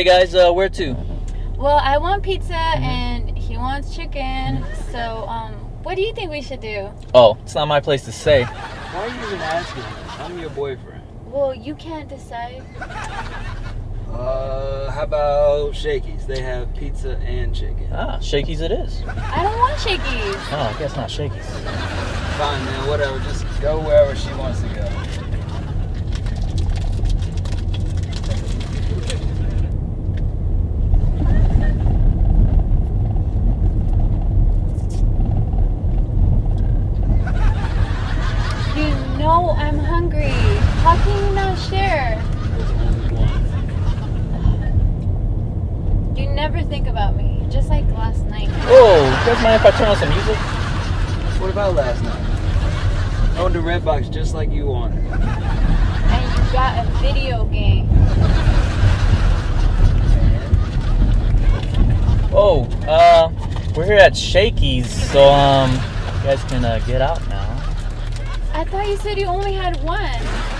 Hey guys, where to? Well, I want pizza and he wants chicken, so what do you think we should do? Oh, it's not my place to say. Why are you even asking? I'm your boyfriend. Well, you can't decide. How about Shakey's? They have pizza and chicken. Ah, Shakey's it is. I don't want Shakey's. Oh, I guess not Shakey's. Fine, man, whatever. Just go wherever she wants to go. No, I'm hungry. How can you not share? There's only one. You never think about me, just like last night. Oh, doesn't mind if I turn on some music? What about last night? I owned a Redbox just like you wanted. And you got a video game. Oh, we're here at Shakey's, so you guys can get out now. I thought you said you only had one.